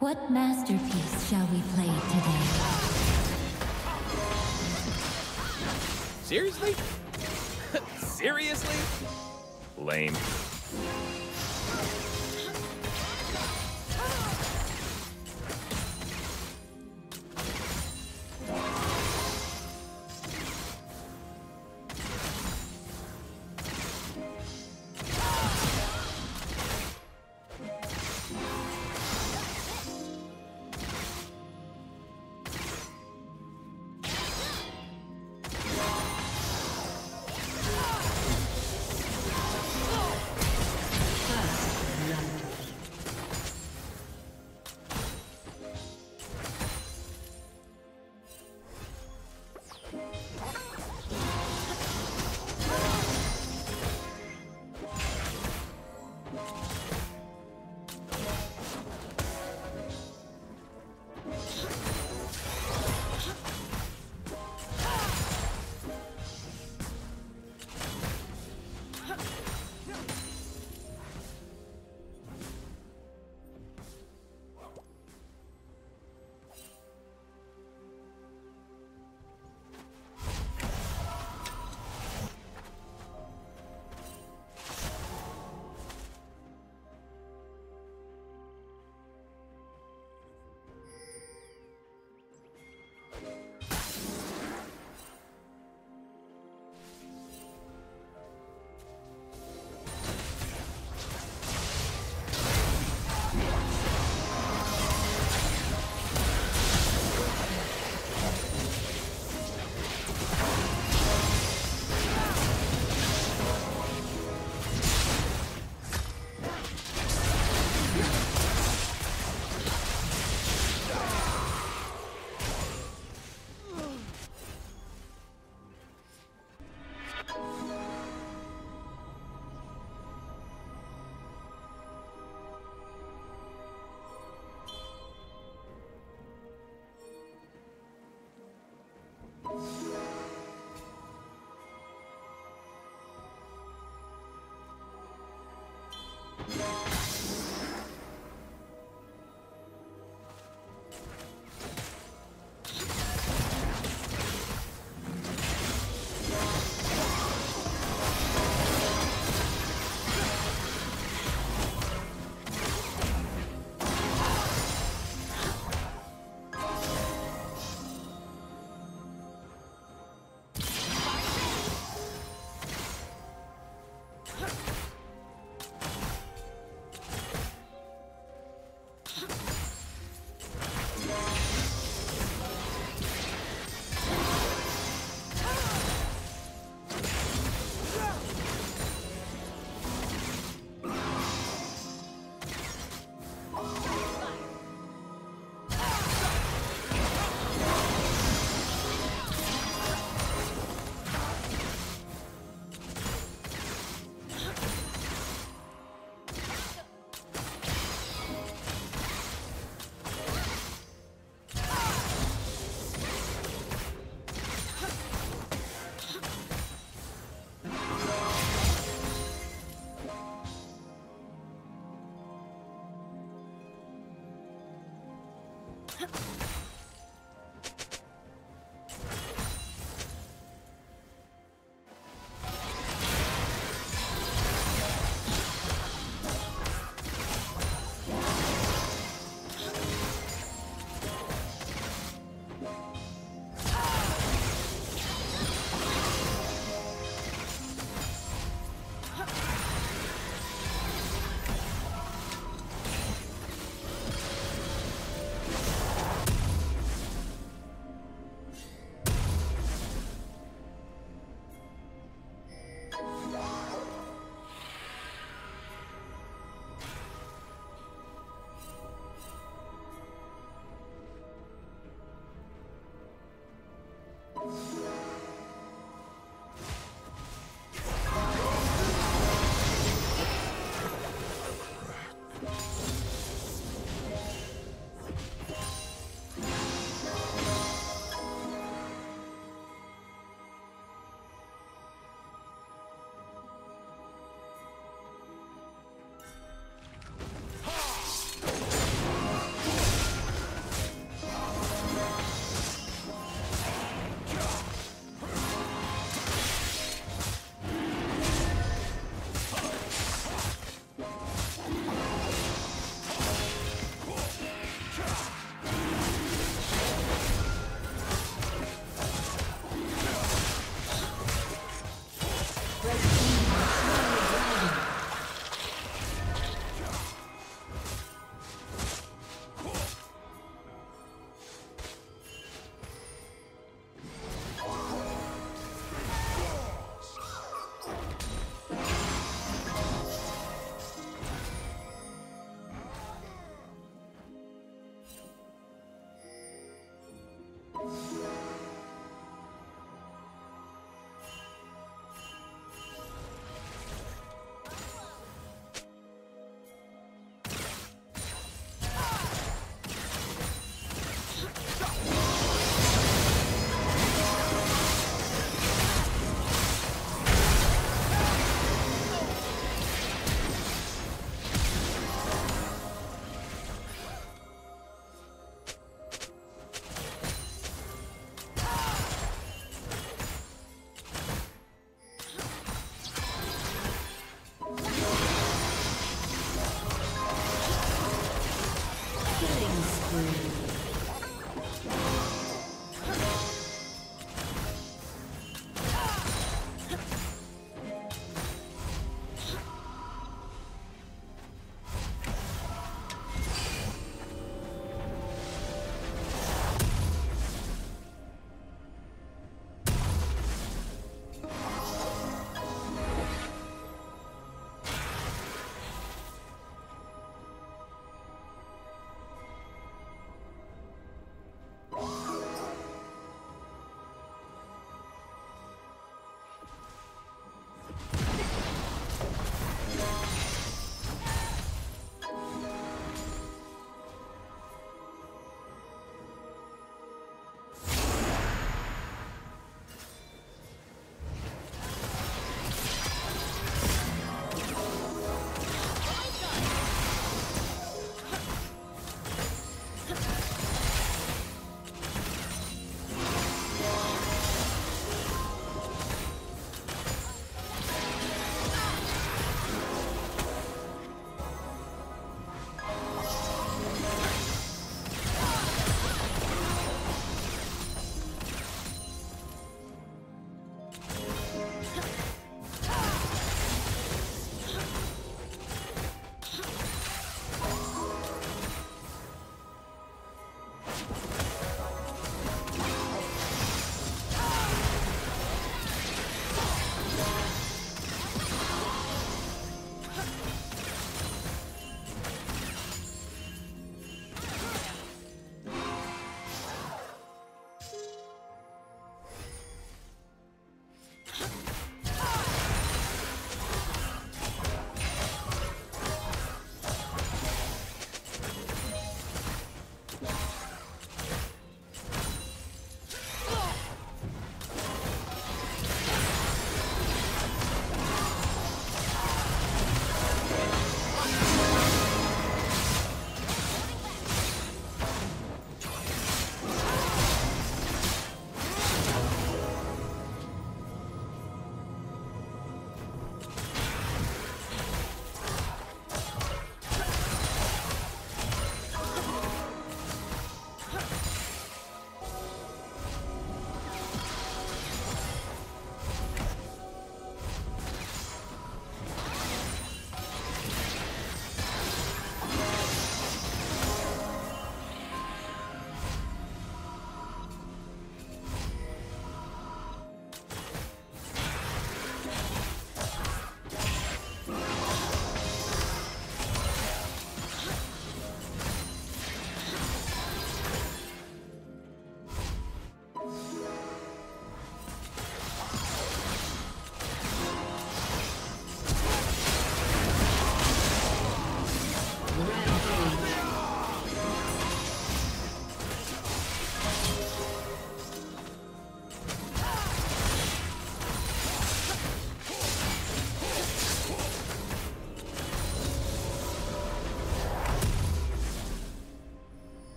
What masterpiece shall we play today? Seriously? Seriously? Lame.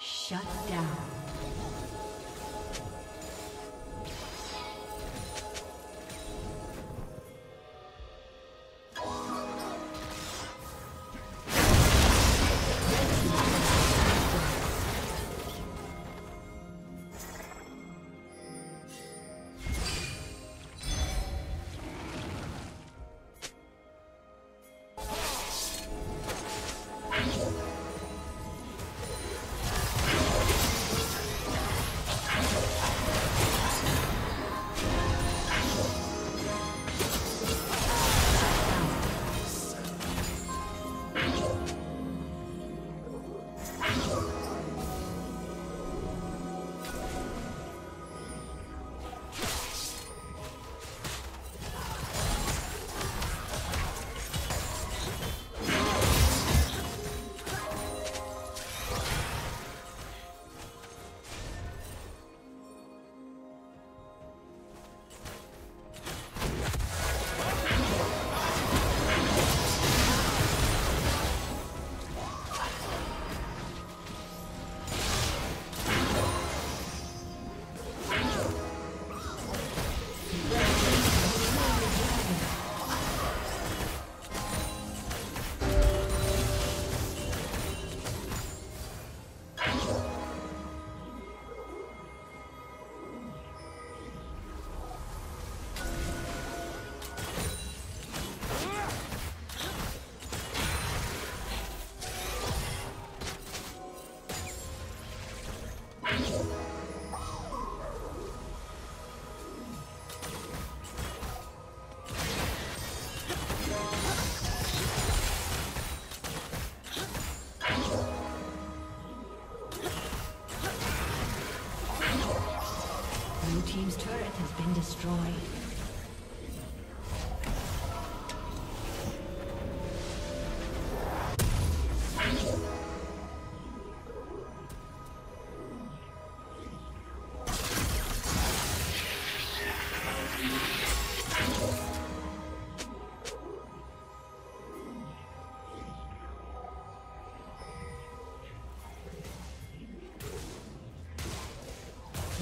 Shut down.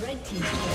Red team's turret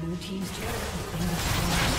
Blue team's turret has been destroyed.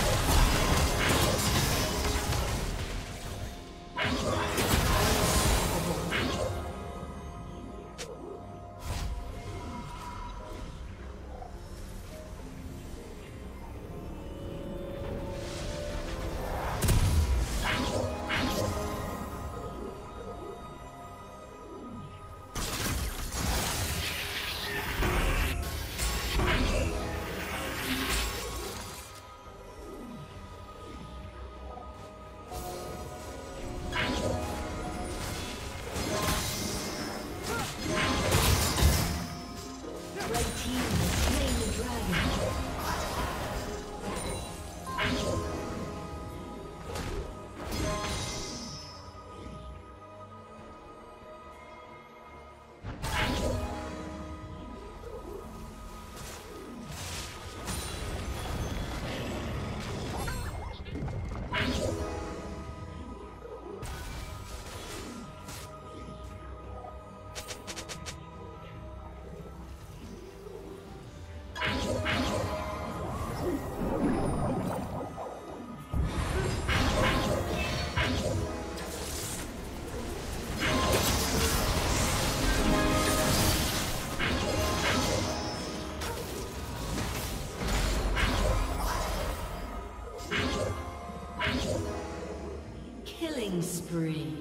Killing spree.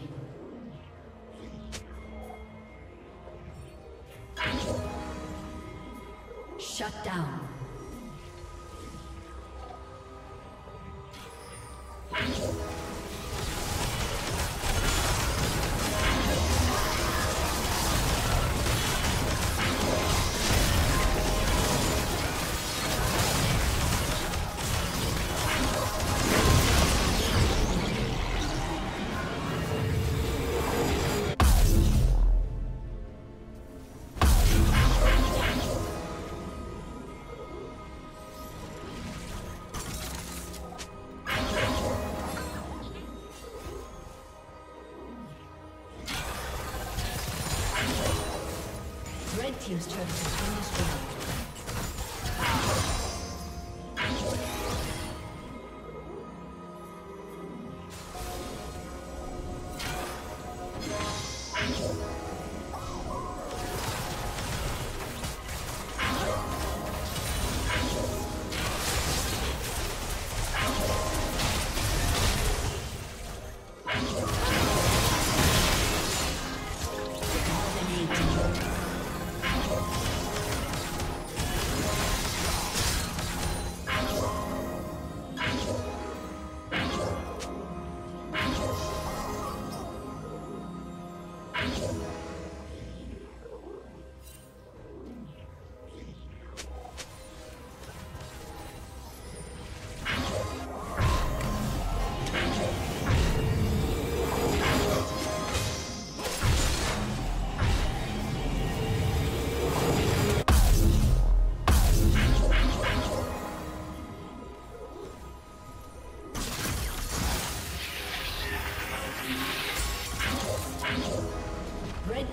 Shut down.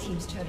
Team's turret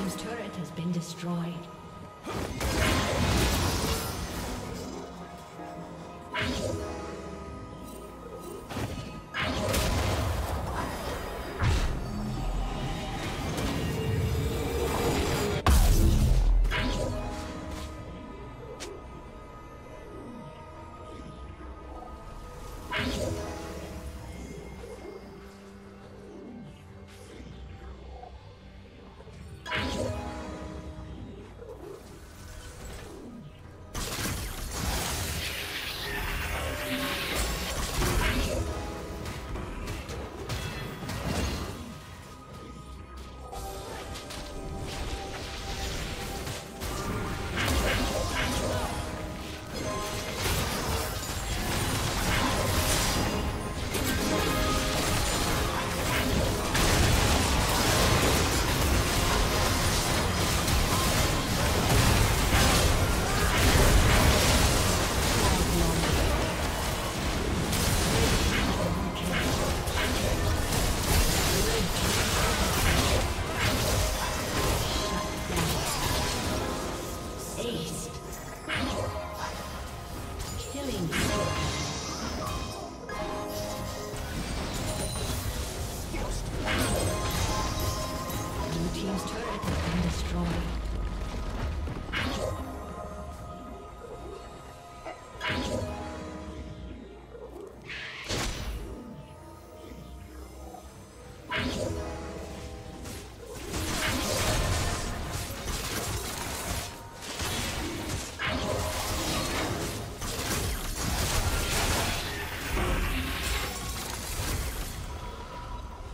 Team's turret has been destroyed. Destroyed.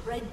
Red